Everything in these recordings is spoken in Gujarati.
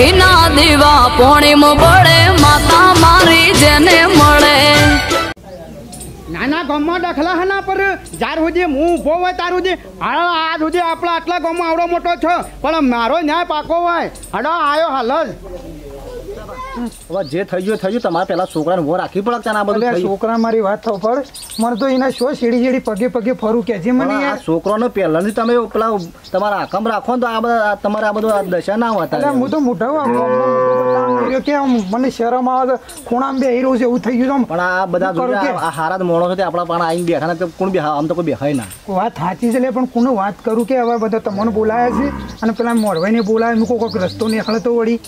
घीना दीवा पूर्णिम बड़े माता मारी जेने मड़े नाना गम दखला हना पर जार हुजे मुंह उभो होय तार हुजे हाल आज हुजे आपला आटला गम आवडो मोठो छ पण मारो न्याय पाको होय हडो आयो हाल वा जे थई गयो तमारा पहला छोकराने वो राखी पड़क ताना बदले छोकरा मारी बात थो पड़ मन तो इना शो सीढ़ी सीढ़ी पगे पगे फरू के जे मने यार छोकराने पहला ने तमे ओपला तमारा आकम राखो तो आ तमारा बदो दशा ना होता अरे मु तो मोठो यो के मने शरम आवे खूणा में हीरो से उ थई गयो हम पण आ बदा हारा मोणो से आपला पण आईन बेखाना तो कोण बेहा हम तो कोई बेहाय ना बात हाची छे ले पण कोनो बात करू के हवे बदा तमने बोलाया छे अन पहला मोरवाई ने बोलाया मु कोक रस्तो ने खळे तो वडी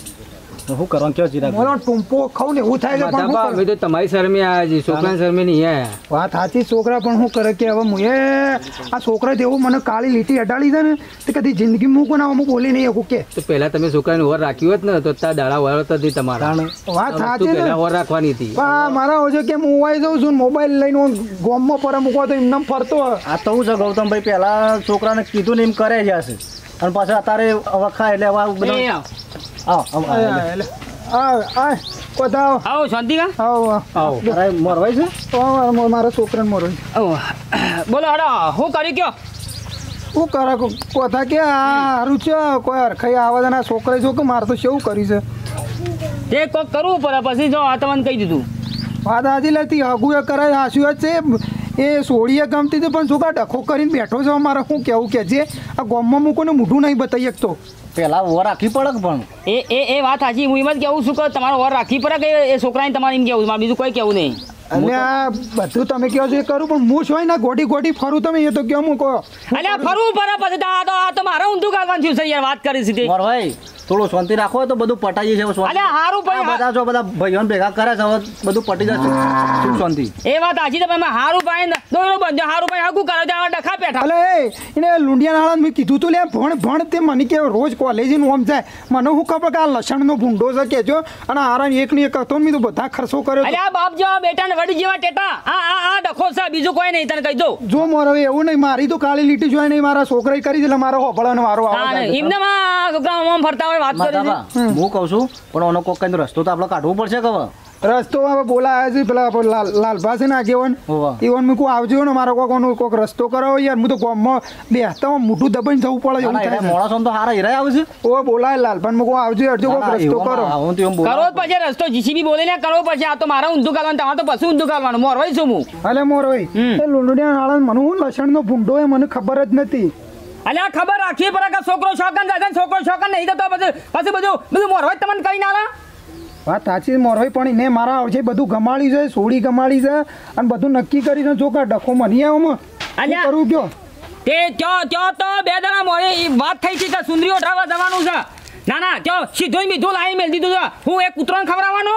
હું કરન કે જીરા મોનો ટુંપો ખાવ ને હું થાય છે પણ બાપા હવે તો તમારી શરમે આયા છે છોકરા શરમે નહીં આયા વાત સાચી છોકરા પણ હું કરે કે હવે મુએ આ છોકરા દેવું મને કાળી લીટી અડાળી છે ને તે કદી જિંદગી મુ કોના હું બોલી નહીં એકુ કે તો પહેલા તમે છોકરાને ઓર રાખ્યો હોત ને તો તા દાડા વાળો તો દી તમારા વાત સાચી છે પહેલા ઓર રાખવાની હતી પણ મારા ઓજો કે હું હોય જઉં છું મોબાઈલ લઈને ગોમમાં પર મૂકો તો એમનેમ ફરતો આ તો હું જ ગૌતમભાઈ પહેલા છોકરાને કીધું ને એમ કરે છે અને પાછા તારે વખા એટલે આ બધું आओ आओ आ बताओ आओ शांति का आओ आओ अरे मोरवाई से ओ मारो छोकरा मोरवाई ओ बोलो हडा हूं करी क्यों वो करा को कोता के हारू छ कोई अरखई आवाज ना छोकरा जो के मार तो शेव करी से जे को करू पर पछि जो आतमन कही दीदू वाद आजी लेती हगुए करे हासुए से ए सोड़िया गमती तो पण छोका डखो करीन बैठो जो मारा हूं केऊ के जे आ गम में को ने मुठू नहीं बताई एक तो પેલા ઓર રાખી પડક પણ એ એ એ વાત હાજી હું એમ જ કહું છું કે તમારો ઓર રાખી પડક એ છોકરાને તમારે એમ કહેવું મારે બીજું કોઈ કહેવું નહીં અને આ બધું તમે કહો છો એ કરું પણ હું છોય ના ગોડી ગોડી ફરું તમે એ તો કેમ હું કહો અલ્યા ફરું પર પછી આ તો મારા ઊંધું ગાલવાનું થયું છે યાર વાત કરી સીધી મોર ભાઈ થોડું શાંતિ રાખો તો બધું પટાઈ જશે અલ્યા હારું ભાઈ બધા જો બધા ભાઈઓને ભેગા કરે છે બધું પટી જશે શું શાંતિ એ વાત હાજી તમે હારું ભાઈ દોરો બંજો હારું ભાઈ હગુ કરે જા ડખા બેઠા અલે એને લુંડિયા નાળા મે કીધું તો લે ભણ ભણ તે મને કે રોજ કોલેજ નું ઓમ જાય મને હું ખબર કે આ લસણ નો ભૂંડો છે કેજો અને આરામ એક ની એક હતો મે તો બધા ખર્ચો કર્યો અલ્યા બાપ જો બેટા ને વડી જેવા ટેટા આ આ આ ડખો છે બીજું કોઈ નહીં તને કહી દો જો મોર હવે એવું નહીં મારી તો કાળી લીટી જોય નહીં મારા છોકરાઈ કરી દેલા મારા હોભળાનો વારો આવે એમને માં ગામમાં ફરતા बात मु कहू छू पण को कई रस्तो तो आप काढ़व पड़ से कब रस्तो अब बोलाया जी पहला लालभा से आगेवन एवन में को आवजो ना मारो को रस्तो करो यार मु तो गम में बेहता हूं मुठू दबाई जाऊ पड़े मोड़ा सम तो हारा हीरा आवे छे ओ बोलाए लालभान में को आवजो हटजो को रस्तो करो हूं तो बोलो करो पछे रस्तो जीसीबी बोले ना करो पछे आ तो मारा उंधू गालवान ता तो पसु उंधू गालवान मोरवाई छु मु अले मोरवाई ए लुंडडिया नाळा मनु लक्षण नो भुंडो है मने खबर ज नथी અલ્યા ખબર રાખી પર કે છોકરો શોકન નહીં તો પછી બધું મોરવાઈ તમન કરી નાલા વાત સાચી મોરવાઈ પણ ને મારા આવજે બધું ગમાળી છે સોડી ગમાળી છે અને બધું નક્કી કરી છે જોકા ડખો મની આવમાં અલ્યા કરું ગયો તે ક્યો તો બે દાડા મોરે વાત થઈ છે કે સુંદરીઓ ઢાવા જવાનું છે ના ના ક્યો સીધોય મીધો લાઈ મેલ દીધું છે હું એક કૂતરાને ખવરાવવાનો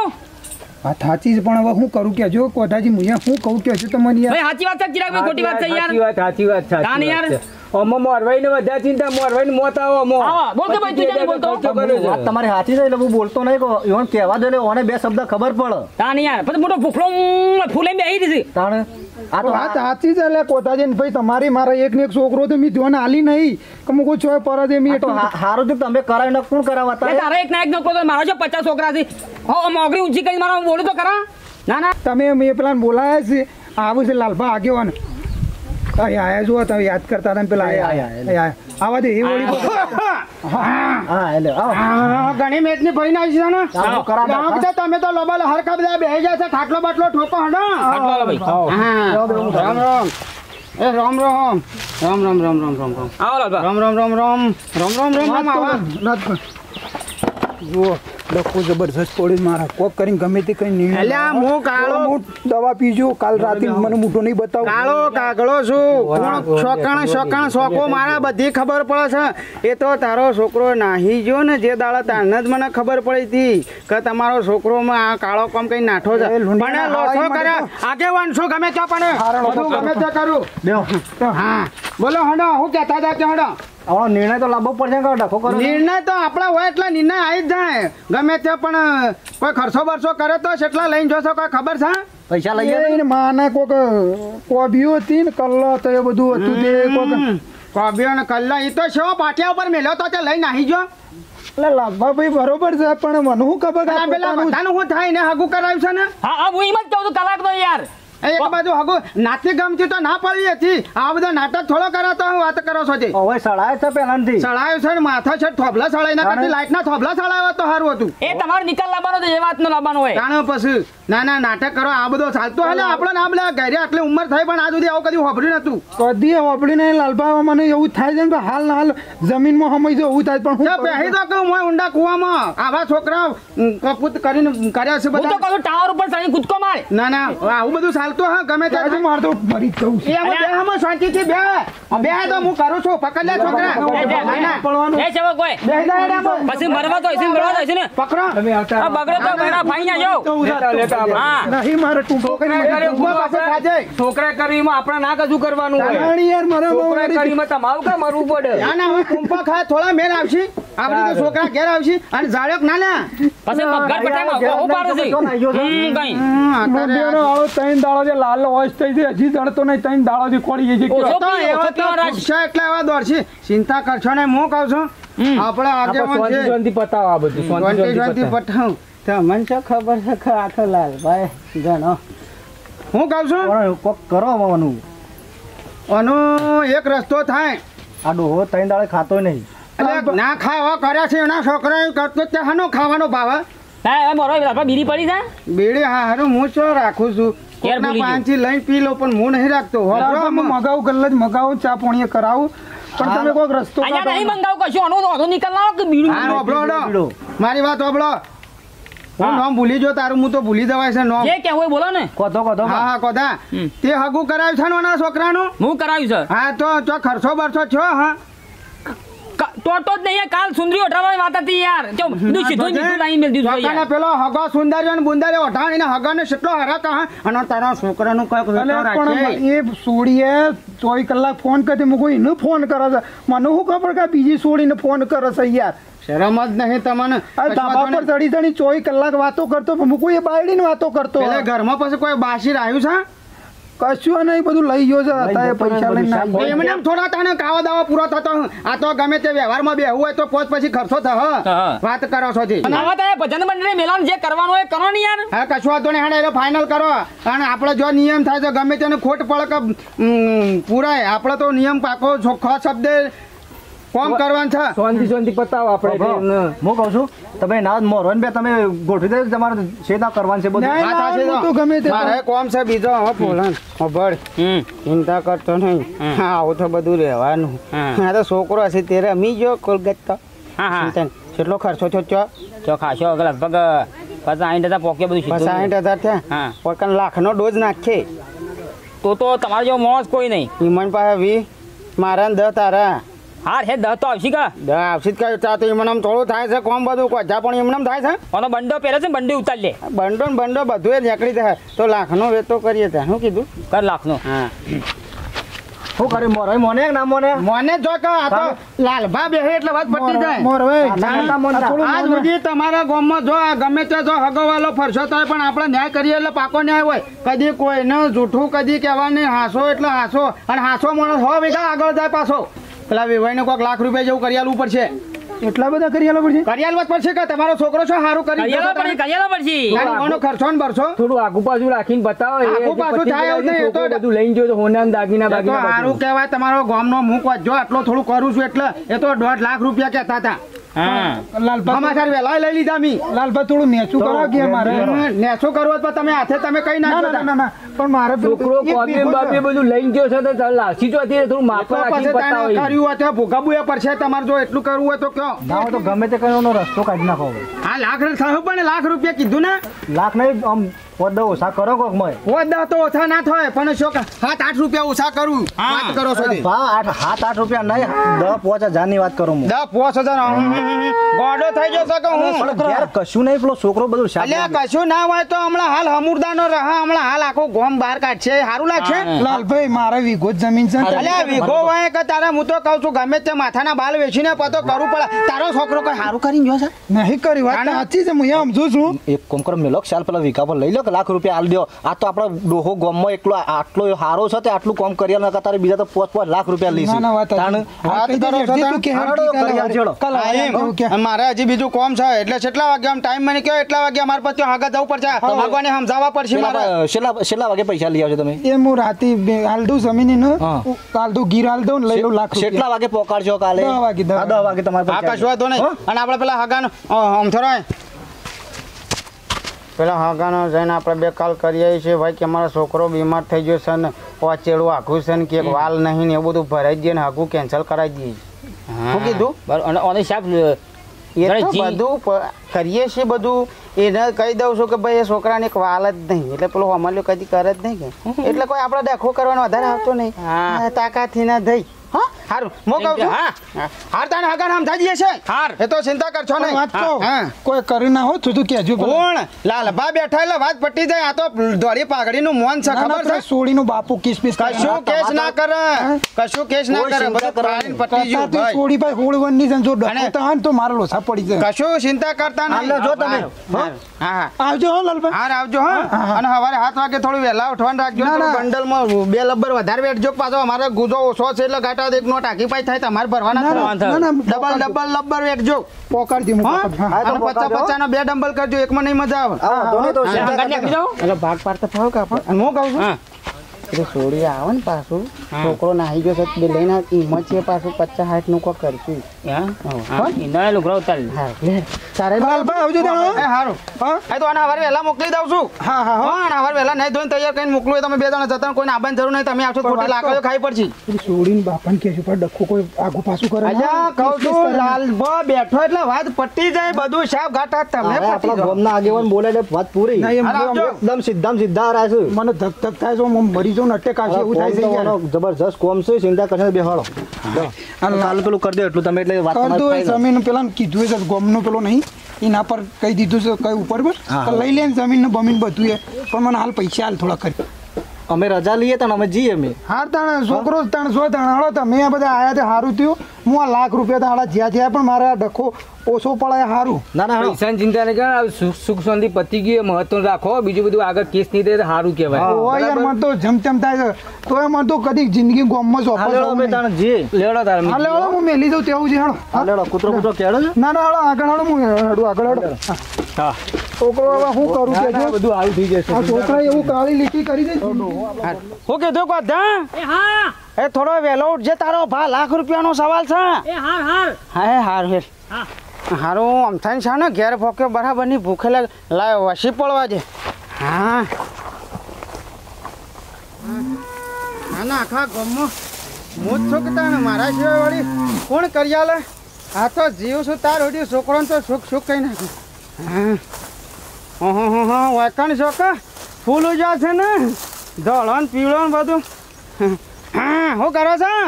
વાત સાચી છે પણ હવે હું કરું કે જો કોઠાજી મુયા હું કહું કે છે તમને યાર ભાઈ સાચી વાત છે કિરાભાઈ ખોટી વાત છે યાર સાચી વાત તાન યાર ઓમો મોરવાઈને વધ્યા ચિંતા મોરવાઈને મોત આવો મો આવો બોલ કે ભાઈ તું જાને બોલતો વાત તમારી સાચી છે એટલે હું બોલતો નઈ કો ઈવન કહેવા દે ને ઓને બે શબ્દ ખબર પડ તાન યાર પછી મોટો ભૂખલો ફૂલે બેહી દીધી તાણ આ તો વાત સાચી છે એટલે કોઠાજી ને ભાઈ તમારી મારા એક ને એક છોકરો તો મી ધ્યાન આલી નહીં કે મુકો છો પર દે મી તો હારું તો તમે કરાય ન કોણ કરાવતા એ તારે એક ના એક નકો તો મારો જો 50 છોકરા છે હો મોગરી ઊંચી કરી મારો બોલું તો કરા ના ના તમે મે પ્લાન બોલાયા છે આવું છે લાલભા આગેવાન આય આયા જો તમે યાદ કરતા હતા ને પેલા આયા આવા દે એ ઓળી હા હેલો આવો ઘણી મેટની ભઈને આવી છે ને આવો કરા ના તમે તો લોબલ હરકા બધા બેહી જાય છે ઠાકલો બાટલો ઠોકો હડો ઠાકલો ભાઈ હા રામ રામ ए राम राम राम राम राम राम राम राम आओ लालभा राम राम राम राम राम राम राम आवा नाथ જો લખો જબરજસ્ત પોળી મારા કોક કરીને ગમે તે કઈ નહીં અલ્યા મો કાળો મો દવા પીજો કાલ રાતે મને મોટો નહીં બતાવ કાળો કાગળો છું શોકાણ શોકો મારા બધી ખબર પડે છે એ તો તારો છોકરો નાહી ગયો ને જે દાડા તાને જ મને ખબર પડી હતી કે તમારો છોકરો માં આ કાળો કામ કઈ નાઠો છે પણ લોસો કરે આગે વાંસો ગમે તો પણ ગમે તે કરું દેવ હા બોલો હડો હું કહેતા હતા કે હડો આવો નિર્ણય તો લાવવો પડશે કે ડખો કરો નિર્ણય તો આપણા હોય એટલે નિર્ણય આવી જ જાય ગમે તે પણ કોઈ ખર્ચો બરસો કરે તો કેટલા લઈને જોશો કોઈ ખબર છે પૈસા લઈ જાય ને માને કોક કોબીઓ હતી ને કલ્લો તો એ બધું હતું તે કોક કોબીઓ ને કલ્લા એ તો શો પાટિયા ઉપર મેલ્યો તો તે લઈને આવી ગયો નાટક કરો આ બધો ચાલતો હે આપડે નામ લે ઘરે આટલી ઉંમર થઈ પણ આ સુધી આવું કદી હોભળ્યું નતું કદી હોભળ્યું નહીં લાલબા મને એવું થાય છે કે હાલ ના હાલ જમીન માં સમય જો એવું થાય પણ હું પહેરી તો કે હું ઊંડા કુવામાં આવા છોકરા કપૂત કરીને કર્યા છે બધા હું તો કહું ટાવર ઉપર ચડી કૂદકો માર ના ના આવું બધું ચાલતો હે ગમે ત્યાં માર તો ભરી જઉં એ આમાં શાંતિથી બે તો હું કરું છું પકડ લે છોકરા પડવાનું એ જવો કોઈ બેહી જાય પછી મરવા તો છે ને પકડો તમે આવતા આ બગડે તો ઘણા ભાઈ ના જો નહીં મારે ટૂંકો કરીને પાસે ખાજે છોકરા કરીમાં આપણે ના કશું કરવાનું રાણી યાર મારા છોકરા કરીમાં તમાવ કે મરવું પડે ના ના ટૂંકો ખા થોડા મેર આવશી આપણે તો છોકરા ઘેર આવશી અને જાળક ના ના પછી મગર પટામાં ઉપાડો છે કઈ નોડિયાનો આવો તૈન દાળો જે લાલ હોશ થઈ છે હજી જડતો નહીં તૈન દાળો જે કોડી જે તો એવા તો રક્ષા એટલા એવા દોરશી ચિંતા કરશો ને હું કહું છું આપણે આજે છે શાંતિ પતાવ આ બધું શાંતિ પટાવ તમને શું ખબર છે કે આખો લાલ ભાઈ ગણો હું કહું છું કોક કરો મવાનું અનો એક રસ્તો થાય આ ડોહો તૈન દાળે ખાતો નહીં એટલે ના ખાવા કર્યા છે એના છોકરાએ કરતો તે હાનો ખાવાનો ભાવ હા એ મોરો બાપા બીડી પડી જા બીડી હા હારું હું છો રાખું છું કોના પાંચી લઈ પી લો પણ હું નહીં રાખતો હો મગાઉ ગલ્લે જ મગાઉ ચા પોણીએ કરાઉ પણ તમે કોક રસ્તો કાઢો આ નહીં મંગાઉ કશું અનો તો નીકળ લાવ કે બીડી હા ઓબળો મારી વાત ઓબળો હું નામ ભૂલી જો તારું હું તો ભૂલી દવાય છે નામ જે કે હોય બોલો ને કોધો કોધો હા હા કોધા તે હગુ કરાવ્યું છે નાના છોકરાનું હું કરાવ્યું છે હા તો જો ખર્ચો બરસો છો હા તો જ નહીં કાલ સુંદરી ઓઢાવાની વાત હતી યાર જો સીધું મીઠું લાઈ મેલ દીધું યાર પેલો હગો સુંદરીઓ ને બુંદરીઓ ઓઢાણીને હગાને કેટલો હરાતા હા અને તારા છોકરાનું કઈક વેતો રાખે એ સોડીએ 24 કલાક ફોન કરતી હું કોઈ ન ફોન કરે છે મને હું ખબર કે બીજી સોડીને ફોન કરે છે યાર શરમ જ નહીં તમને ધાબા પર ચડી ચડી 24 કલાક વાતો કરતો હું કોઈ બાયડીને વાતો કરતો એટલે ઘરમાં પછી કોઈ બાશીર આવ્યું છે કશું નહીં બધું લઈ ગયો છે તારે પૈસા લઈને નાખો એમને આમ થોડા તાને કાવા દાવા પૂરો થતો આ તો ગમે તે વ્યવહારમાં બેહવું હોય તો કોચ પછી ખર્ચો થા વાત કરો છો જી અને હવે તારે ભજન મંડળી મેલાન જે કરવાનું હોય કરો ને યાર હા કશું વાતો નહીં હેને ફાઇનલ કરો અને આપણો જો નિયમ થાય તો ગમે તેને ખોટ પડક પૂરાય આપણો તો નિયમ પાકો ચોખ્ખો શબ્દે કોમ કરવાનું છે સોંધી સોંધી પતાવ આપણે હું કહું છું તમે ના મોરન બે તમે ગોઠવી દે તમારે સેતા કરવાનું છે બધું આ થશે તો ગમે તે મારે કોમ છે બીજો હો ફોલન ખબર ચિંતા કરતો નહીં હા આવું તો બધું રહેવાનું આ તો છોકરો છે તેરે અમી જો કોલગત્તા હા હા કેટલો ખર્ચો થયો તો ખાશો લગભગ 50000 પોકે બધું સીધું 50000 થયા હા પોકન લાખનો ડોઝ નાખે તો તમારે જો મોજ કોઈ નહીં ઈમન પાસે 20 મારા 10 તારા હાર હે દ તો આવશી કા દ આવશી કા તા તો એમનામ થોડો થાય છે કોમ બધું કોજા પણ એમનામ થાય છે ઓનો બંડો પહેરે છે બંડી ઉતાર લે બંડો ને બંડો બધું એ નીકળી જાય તો લાખનો વેતો કરીએ તા હું કીધું કર લાખનો હા હું કરી મોરય મોને ના મોને મોને જો કા આ તો લાલભા બેહે એટલે વાત પટી જાય મોરય નાતા મોન આજ સુધી તમારા ગામમાં જો ગમે તે જો હગવાલો ફરશો થાય પણ આપણે ન્યાય કરીએ એટલે પાકો ન્યાય હોય કદી કોઈ ન જૂઠું કદી કહેવાને હાસો એટલે હાસો અને હાસો માણસ હો વેગા આગળ જાય પાછો પેલા વેવાઈને કોક લાખ રૂપિયા જેવું કરી આલવું પડશે એટલા બધા કરી આલવું પડશે કરી આલવું પડશે કે તમારો છોકરો છો હારું કરી આલવું પડશે કરી આલવું પડશે આનો ખર્ચો ને ભરશો થોડું આગુ પાછું રાખીને બતાવો એ આગુ પાછું થાય આવું નહીં તો બધું લઈને જો તો હોનામ દાગીના બાગીના તો હારું કહેવાય તમારો ગામનો મૂક જો આટલો થોડું કરું છું એટલે એ તો 1.5 લાખ રૂપિયા કહેતા હતા હા લાલભા માથાર વેલા લઈ લીધા મી લાલભા થોડું નેચું કરો કે મારે નેચું કરવો તો તમે હાથે તમે કઈ ના કરો ના પણ મારે છોકરો કોને બાપે બધું લઈ ગયો છે તો લાસી જો હતી થોડું માફ રાખી પતા હોય કર્યું આ તો ભોગાબુયા પર છે તમારે જો એટલું કરવું હોય તો કયો ના તો ગમે તે કયોનો રસ્તો કાઢી નાખો હા લાખ થાય પણ લાખ રૂપિયા કીધું ને લાખ નહીં આમ ઓદા ઓછા કરો કોક મય ઓદા તો ઓછા ના થાય પણ શું 7-8 રૂપિયા ઓછા કરું વાત કરો છો ભાવ 7-8 રૂપિયા નહીં 10-5000 ની વાત કરું હું 10-5000 ગોડો થઈ ગયો છે કે હું યાર કશું નહીં પેલો છોકરો બધું શાલે કશું ના હોય તો હમણા હાલ હમુરદાનો રહા હમણા હાલ આખો ગોમ બહાર કાઢશે હારું લાગશે લાલભાઈ મારે વીઘો જમીન છે અલ્યા વીઘો હોય કે તારા હું તો કહું છું ગમે તે માથાના બાલ વેચીને પતો કરું પડે તારો છોકરો કોઈ હારું કરીને જો છે નહીં કરી વાત સાચી છે હું એમ સમજુ છું એક કોંકર મેલો ચાલ પેલા વીઘા પર લઈ લો लाख रुपया आल दो। आ तो आप डोहो गॉम में एक आटलो हारो है आटलू काम कर बीजा तो 5-5 लाख रुपया मारे हजी बीजू काम है टाइम मैंने क्यों एटला वागे हमारे पास आगे जाऊ पड़ जाए भगवान समझावा पड़ से मारे शेला वागे पैसा लिया छे તમે એ હું રાતી આલડું જમીની ને કાલડું ગીર આલડું ને લઈ લો લાખ રૂપિયા કેટલા વાગે પોકારજો કાલે 10 વાગે તમારે આકાશ હોય તો ને અને આપણે પેલા હાગાનો ઓમથરો પેલા હાગાનો જઈને આપણે બે કાલ કરી આવી છે ભાઈ કે અમારો છોકરો બીમાર થઈ ગયો છે ને પોચેડું આખું છે ને કે વાલ નહીં ને એ બધું ભરાઈ ગયું ને હાગું કેન્સલ કરાઈ દીધી હું કીધું અને ઓને સાહેબ એ તો બધું કરીએ છે બધું એને કહી દઉં છું કે ભાઈ એ છોકરાને એક વાલ જ નહીં એટલે પેલો અમલ્યો કદી કરે જ નહીં કે એટલે કોઈ આપણે દેખો કરવાનો વધારે આવતો નહીં હા તાકાતથી ના થઈ હા હારું મો કહું છું હા હાર તાણ હગા નામ થઈ જશે હાર એ તો ચિંતા કરશો નહીં વાત તો હા કોઈ કરી ના હો તું કેજો કોણ લાલ બા બેઠા એટલે વાત પટી જાય આ તો દોડી પાઘડીનું મોન છે ખબર છે સોડીનું બાપુ કિસમિસ કશું કેસ ના કરે કશું કેસ ના કરે બધું પાણી પટી ગયું ભાઈ સોડી ભાઈ હોળવણની સંજો ડોતા હન તો મારલો સા પડી જાય કશું ચિંતા કરતા નહીં લે જો તમે હા હા આવજો હો લાલ ભાઈ હાર આવજો હો અને સવારે 7 વાગે થોડું વેલા ઉઠવાન રાખજો બંડલમાં બે લબર વધારે બેઠજો પાછો અમારો ગુજો ઓછો છે એટલે ગાટા દેખ टाकी पाई थाय तमार भरवाना ना डबल डबल लब्बर एक जो पोकर दी मु और 50-50 ना बे डंबल कर जो एक में नहीं मजा आवे दोनों तो चलो भाग पार तो फाव का अपन मु कहू हां तो छोड़ी आवे न पासो छोकरो नाही जो सत बे लेना हिम्मत छे पासो 50-60 नु को करती हां हां इना लोगरा उतार हां सारे बाल बा आवजो तो ए हारो हां ए तो आना हवार वेला मोकली दऊ छु हां हां हां हवार वेला नहीं धोई तैयार कईन मोकलू તમે બે જણા જતા કોઈને આબન જરૂર નહીં તમે આવશો ખોટી લાકડો ખાઈ પડશી છોડીન બાપન કેશ પર ડખો કોઈ આગો પાછો કરે અલ્યા કહું છું લાલ બો બેઠો એટલે વાત પટી જાય બધું સાહેબ ઘાટા તમે પટી ગોમ ના આગેવાન બોલે એટલે વાત પૂરી એકદમ સીધા રહે છે મને ધક ધક થાય છે હું મરી જાઉં અટેક આવશે એવું થાય છે યાર જબરજસ્ત કોમ છે ચિંતા કરશે બેહાળો અને લાલ પેલું કર દે એટલું તમે એટલે વાત ન થાય જમીન પેલા કીધું છે ગોમ નું પેલું નહીં इना पर कई दीदू से कई ऊपर पर तो लई लेन जमीन ने बमीन बधु है पर मन हाल पैसा हाल थोड़ा कर અમે રજા લઈએ તને અમે જીએ મે હાર તાણ છોકરો તાણ જો તાણ હાલો તમે આ બધા આયા તે હારું થયું હું આ લાખ રૂપિયા તાળા જ્યા જ્યા પણ મારા ડખો ઓછો પડાય હારું ના ના ઈશાન ચિંતા ન કર સુખ શાંતિ પતિ ગઈ મહત્વ રાખો બીજું બધું આગળ કેસ ની દે હારું કહેવાય ઓ યાર મન તો જમતમ થાય તો એ મન તો કદી જિંદગી ગોમમાં સોપો લેડો તાણ જી લેડો તાણ હાલો હું મેલી જાઉં તેવું છે હાલો લેડો કૂતરો કેડો છે ના ના હાલો આગળ હાલો હું હેડું આગળ હેડો હા છોકરો હવે હું કરું કેજો બધું આવું થઈ જશે આ છોકરા એવું કાળી લીટી કરી દે હું કે દો ગોધા એ હા એ થોડો વેલો ઉઠ જે તારો ભા લાખ રૂપિયાનો સવાલ છે એ હાર હાર હા હાર હે હા હારો આમ થાન છે ને ઘેર ફોકે બરાબરની ભૂખે લાયો વાસી પડવા દે હા આના આખા ગમો મોત છોકતાને મારા સિવાય વાળી કોણ કરિયાલે આ તો જીવ સુ તાર ઓડી છોકરોન તો સુખ સુખ કઈ નાખી હા हाँ हाँ हाँ हाँ वाकन छोका फूल उजा से ना दौड़न पीड़न बदू हाँ हो करो सा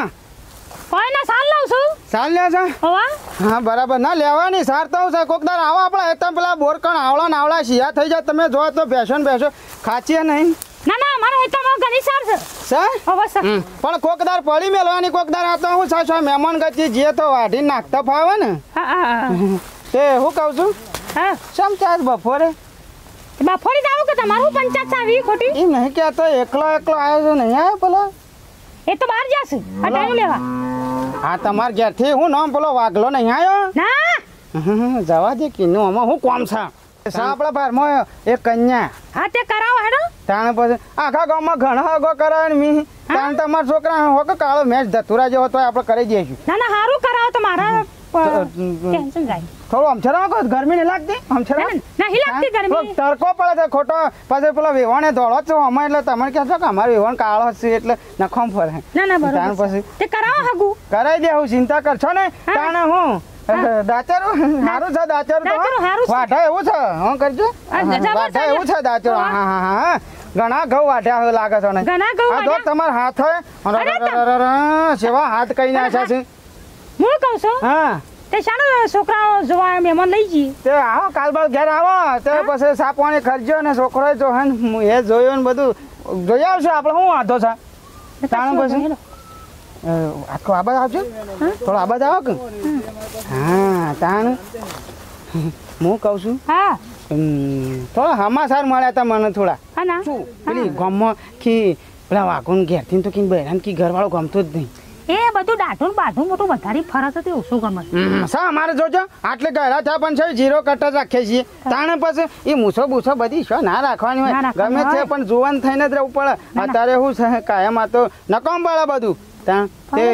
कोई ना साल लाऊँ सु साल लिया सा होवा हाँ बराबर ना लिया नहीं सार तो उसे कोकदार आवा अपना इतना पला बोर कन आवला नावला शिया थे जा तुम्हें जो तो बेसन बेसन खाची है नहीं ना ना हमारा इतना मो गनी सार से सर होवा सर पर कोकदार पड़ी में लोनी कोकदार आता हूँ सास मेहमान गति जिये तो वाटी नाकता फावा ना ते हो कहूँ सु हाँ शाम चार बफोरे बाफोरी दाव के तमारू पंचायत सावी खोटी ई नहीं क्या तो एकला एकला आया जो नहीं आया बोला ए तो बाहर जास हटाई लेवा हां तमार घर थी हूं नाम बोलो वागलो नहीं आयो ना जावा दे किनो हम हूं काम सा सापड़ा बार मो एक कन्या हां ते कराओ हेडो ताण पर आखा गांव में घणो आगो करान मी ताण तमार छोकरा हो के कालो मैच धतुरा जो तो आपण करे जेसु ना ना हारू कराओ तो मारा टेंशन जाई थोड़ो हम छरा को गर्मी ने लाग दे हम छरा नहीं लागती गर्मी तरको पड़े तो खोटो पाछे पेला वेवणे धोळो छो हम એટલે તમને કહે છો કે અમાર વેવણ કાળો છે એટલે નખમ ફરે ના ના બરોબર છે તે કરાવ હગુ કરાઈ દેઉ ચિંતા કરછો ને તાણે હું દાચરો હારું છે દાચરો તો વાઢા એવું છે હું કરજો વાઢા એવું છે દાચરો હા હા હા ઘણા ઘઉં વાઢા લાગે છે ને ઘણા ઘઉં આ દો તમાર હાથ હે સેવા હાથ કઈ ના છે મુ કહું છું હા તે શાનો છોકરાઓ જોવા મહેમાન લઈ જી તે આવો કાલબાલ ઘેર આવો તે પછી સાપવાને ખર્જો ને છોકરો જોહન એ જોયો ને બધું જોઈ આવશે આપણે હું આધો છે તાણો પછી આખો આબાદ આવજો થોડો આબાદ આવો કે હા તાણ मु कहू छु हां तो हमासार मळ्या त मने थोड़ा हां ना पेली गम की पेला वागोन घेर तीन तो किन बहरान की घर वालो गमतो ज नहीं ए बधु डाठून बाठू मोटो वधारी फरक ते ओसो गम सा हमारे जोजो आटले गहरा था पण छे जीरो कट्टा राखे छी ताण पछ ई मुसो बुसो बदी छो ना राखवानी होय गमे छे पण जुवान थईने ज रहू पड़े अतारे हु कायम आ तो नकम बाळा बधु ता ते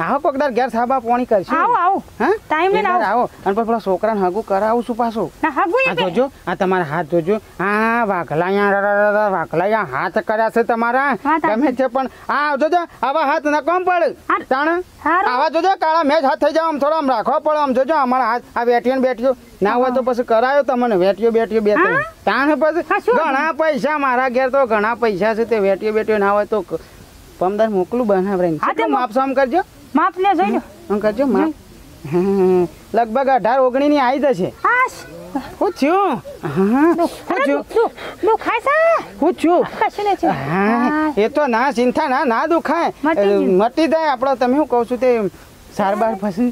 आओ पगदार गैर साबा पानी करसी आओ आओ हां टाइम ले आओ अन पर थोड़ा छोकरा ने हगु कराऊ सु पासो ना हगु ये जोजो आ तुम्हारा हाथ जोजो आ वाकलाया वाकलाया हाथ करा से तुम्हारा गमे छे पण आ जोजो आवा हाथ न कम पड़ ताण आवा जोजो काला मैच हाथ થઈ જાવ આમ થોડા આમ રાખો પડો આમ જોજો અમાર હાથ આ બેટિયન બેટિયો ના હોય તો પછી કરાયો તમને બેટિયો બે તાણ પછી ઘણા પૈસા મારા ઘેર તો ઘણા પૈસા છે તે બેટિયો ના હોય તો પમદાર મોકલું બનાવરાઈ ને માફ સામ કરજો माफ ले जइयो हम करजो माफ लगभग 18 19 ની આઈ જશે હાશ હું છું હા હું છું દુખાય છે હું છું કશને છે હા એ તો ના ચિંતા ના દુખાય મટી જાય આપણો તમે હું કહું છું તે સાર બાર ફસી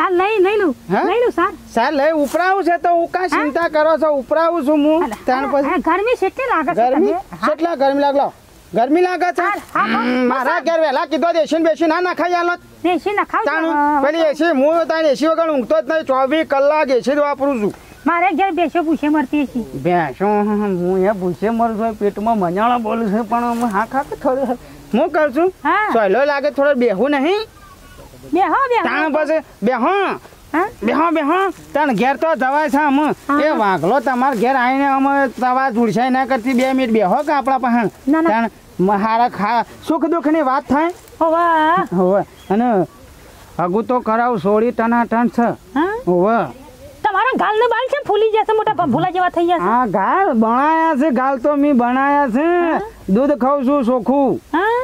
સાર લઈ લઉં સાર લઈ ઉપરાઉ છે તો ઉકા ચિંતા કરો છો ઉપરાઉ છું હું તાણ પછી ગરમી કેટલી લાગે છે તમને કેટલા ગરમી લાગલો गर्मी लागा छ मारा घर वेला किदो देशीन बेशी ना ना खाय आलो देशी ना खाऊ पहिले एसी मु ताई एसी वगळ उंगतो ज नाही 24 कलाक एसी वापरू छु मारे घर बेशो भूसे मरती एसी बेशो मु या भूसे मर जो पेट में मणाळा बोल छे पण हा खा के थोडो मु कर छु सोयलो लागे थोडो बेहू नाही बेहो ताण बस बेहो ताण घर तो दवाय छ हम ए वागलो तमार घर आईने हम दवा जुडशाय ना करती 2 मिनिट बेहो का आपला पहाण ताण महारा खा सुख दुख ने बात थाय होवा होवा अने अगु तो कराव सोड़ी टनाटन छ होवा तमारा गाल ने बाल छे फूली जैसे मोटा भूला जेवा થઈ ગયા છે હા ગાલ બનાયા છે ગાલ તો મી બનાયા છે દૂધ ખાઉં છું સોખું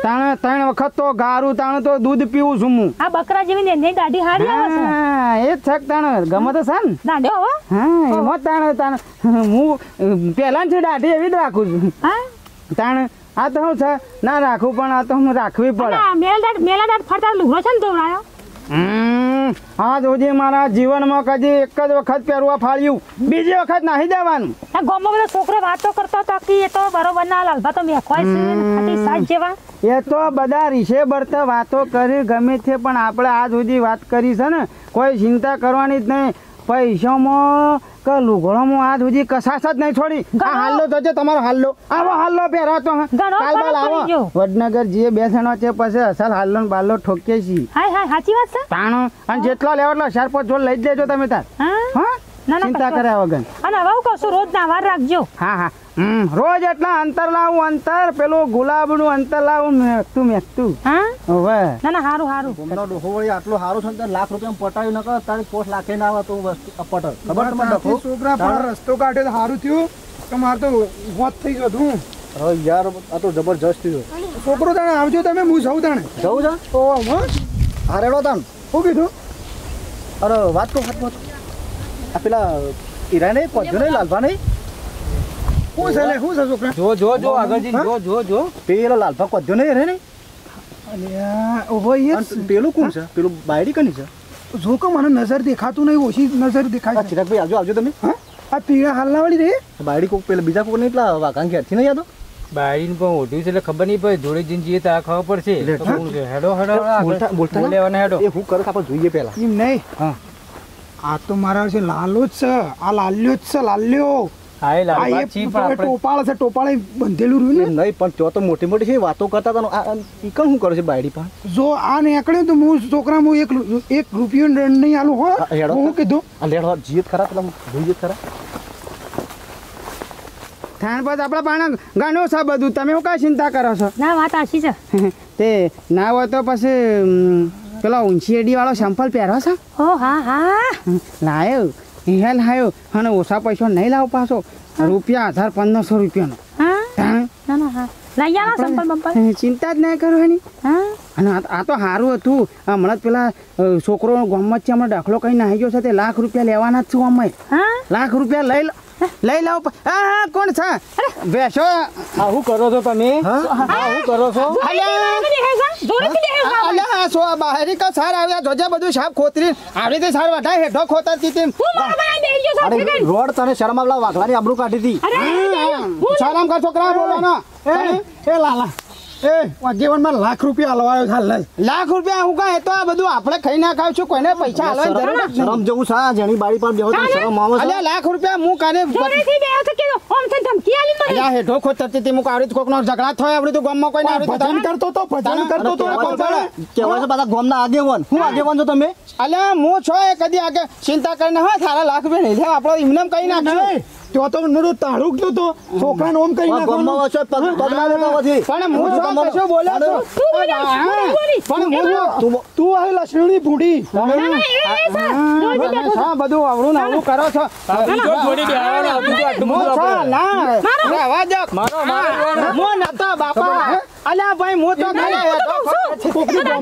તાણે ત્રણ વખત તો ગારું તાણે તો દૂધ પીઉં છું હું આ બકરા જેવી ને ને દાઢી હારી આવે છે હા એ છક તાણે ગમે તો છે ને દાઢો હા એમો તાણે હું પહેલા જ દાઢી એવી જ રાખું છું હા તાણે आ तो छ ना राखू पण आ तो हम राखवी पड मेला डाट फटा लुगरो छन तो रायो आज होजे मारा जीवन में कदी एक ज वखत पेरवा फाळियू बीजी वखत नाही देवानु आ गोमो वाला छोकरो वातो करता तो की ये तो बरोबर ना लालबा तो मे खोय छे खाती साज जेवा ये तो बदा रिशे बरता वातो करे गमे छे पण आपड़े आज होजी बात करी छे ने कोई चिंता करवानी ज नहीं पैसा में कलू घोड़ा में आज हुजी कसासत नहीं छोड़ी आ हालो जजे तुम्हारो हालो आवो हालो बेरा तो काल बाल आवो वडनगर जीए बेसणो छे पछे असल हालो न बालो ठोके छी हाय हाय साची बात छे ताणो अन जेटलो लेवटलो सरपंच जो લઈ લેજો તમે તાર હા ના ચિંતા કરે વગન અને આવું કહું છું રોજ નાવાર રાખજો હા હા રોજ એટલા અંતર લાવું અંતર પેલો ગુલાબનું અંતર લાવું તું હા ઓવે ના ના હારું તમને ડોહોળી આટલો હારું છે ને લાખ રૂપિયામાં પટાયો ન કર તારી 5 લાખ એ ના આવે તો વસ્તુ પટલ ખબર તમને ડખો છોકરા પર રસ્તો કાઢે તો હારું થયું કે માર તો હોત થઈ ગયો હું અરે યાર આ તો જબરજસ્ત થયો છોકરો તાણે આવજો તમે હું જઉં તાણે જઉં જા ઓ હો હારેડો તાણ હું કીધું અરે વાત તો વાત अपेला इराने पजो नहीं लालबा नहीं हो सले छोकरा जो जो जो आगर जी जो जो पेला लालबा पजो नहीं रे नहीं अलिया ओहो ये पेलो कौन सा पेलो बायडी कनी सा जो का माने नजर दिखातो नहीं ओसी नजर दिखाय चिराग भाई आजो तुम हां आ पीड़ा हालना वाली रे बायडी को पेला बीजा को नहीं इतना वाकांग के थी नहीं यादो बायडी ने ओढ्यू छे એટલે ખબર નહીં પડે જોડે જીન જીએ તા ખાવા પડશે તો કોણ કે હેડો બોલતા લેવાના હેડો એ હું કરું આપણ જોઈએ પેલા એમ નહીં हां आ तो मारा से लालोच आ लाल्योच से लाल्यो हाय लालबा छी पर आपरे टोपाळ से टोपाळे बंधेलू रु ने नहीं पण तो मोठी मोठी छे वातो करता तो आ इकन हूं करे छे बायडी पा जो आ नेकळे तो मु छोकरा मु 1 रुपयो दंड नहीं आलो हो मु कीधो लेडो जीत खरा तला जीत खरा थान पर आपला बाणा गाणो सा बदू तमे ओ का चिंता करो छो ना बात आसी छे ते ना हो तो पछे પેલા ઉંચીડી વાળો સેમ્પલ પહેરો છે ઓ હા હા લાયો ઈયા લાયો અને ઓછા પૈસો નહીં લાવ પાછો રૂપિયા 1500 રૂપિયાનો હા ના ના હા લાયા સેમ્પલ બંપલ ચિંતા જ ન કરો હની હા અને આ તો હારું હતું હમણાં પેલા છોકરો ગમત છે હમણાં દાખલો કઈ નાહી ગયો છે તે લાખ રૂપિયા લેવાના જ છું અમે હા લાખ રૂપિયા લઈ લાવ આ કોણ છે બેસો આ હું કરો છો તમે હા હું કરો છો અલ્યા रोड तने शर्म आवला वाघलानी अबरू काटी दी सलाम कर छोकरा बोलो ना ए लाला जीवन में ₹1,00,000 हलवायो था ₹1,00,000 हूँ का तो आ बधु आपने खाई ना खाव छू कोने पैसा हलवानी जरूर शरम जेवू सा जणी बाड़ी पर बेहो तो शरम आवो अले ₹1,00,000 मु काने जोरे थी बेहो तो केलो हम से धमकी आली मने या हेठो खोतती ती मु का आवरी कोकनो झगड़ा थयो आवरी तो गम में कोई ना आवरी भजन करतो तो कोपड़ा केवा से पता गम ना आगेवन हूं आगेवन जो तमे अले मु छो ए कदी आगे चिंता करना हो थारा ₹1,00,000 नहीं ले आपलो इमनम कहीं ना तो नरो तारुक जो तो छोकरा ओम करी ना गम में छो पगला देतो वधी पण मु छो कशो बोले तो पण मु तू आहे लक्ष्मीनी बूडी हां बदो आवळो नाळो करो छो जो थोडी बेहावना मु छो ना आवाज मारो मु नता बापा अले भाई मु तो करे कोकरी गम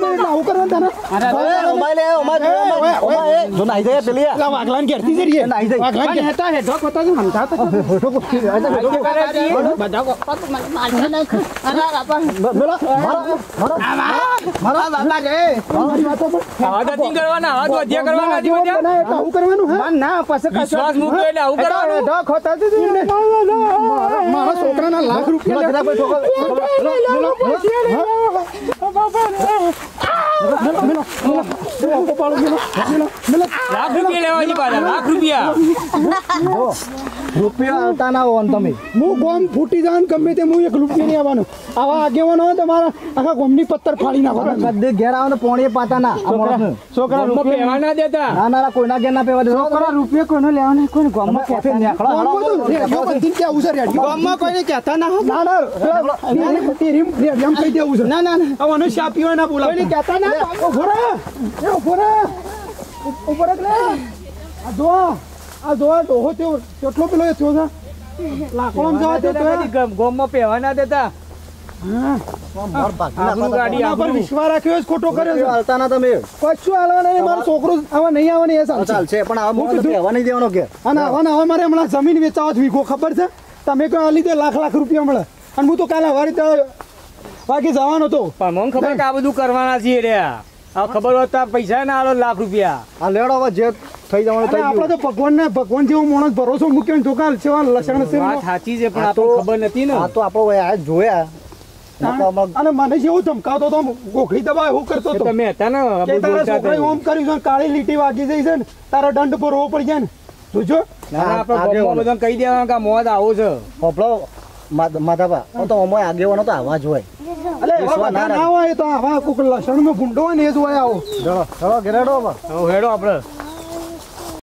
में नाऊ करन तने अरे ओमाय जो नाही जाय पेली वागलान करती जरी नाही जाय वागलान हेता हे ढोक होता जो हमता तो ढोक बदा को पत मार नहीं अरे बाबा बोलो मारो बाबा रे आवाज नहीं करवाना आवाज वध्या करवाना जी वध्या नाऊ करवानो है ना पास विश्वास मुको એટલે આવું કરવાનો ઢોક હોતા જો મારા છોકરાના ₹1,00,000 જમીન વેચાવા વીઘો ખબર છે તમે કઈ આ લીધે લાખ રૂપિયા મળે અને હું તો કાલે વારી તો બાકી જવાનો તો પણ મને ખબર કે આ બધું કરવાના છે રે આ ખબર હોત તો પૈસા ના આલો ₹1,00,000 આ લેડો હવે જે થઈ જવાનું થઈ ગયું આપણે તો ભગવાન જેવો માણસ ભરોસો મૂક્યો ને જોકાલ સેવા લક્ષણ છે વાત સાચી છે પણ આપો ખબર નથી ને આ તો આપો આ જોયા અને મને જેવું ધમકાવતો તો ગોખલી દબાય હું કરતો તો તમે હતા ને આપણે ઓમ કરી જો કાળી લીટી વાગી જઈ છે ને તારા દંડ પર હો પડી જાય ને જોજો આપણે ગોમ બધું કહી દેવાનું કે મોજ આવો છે હોપળો માધાબા ઓ તો ઓમય આગેવાનો તો આવા જ હોય અલે વિશ્વાસ ના ના હોય તો આવા કોક લક્ષણ મે ગુંડો હોય ને એ જ હોય આવો ચલો ચલો ઘરેડો ઓ હેડો આપણે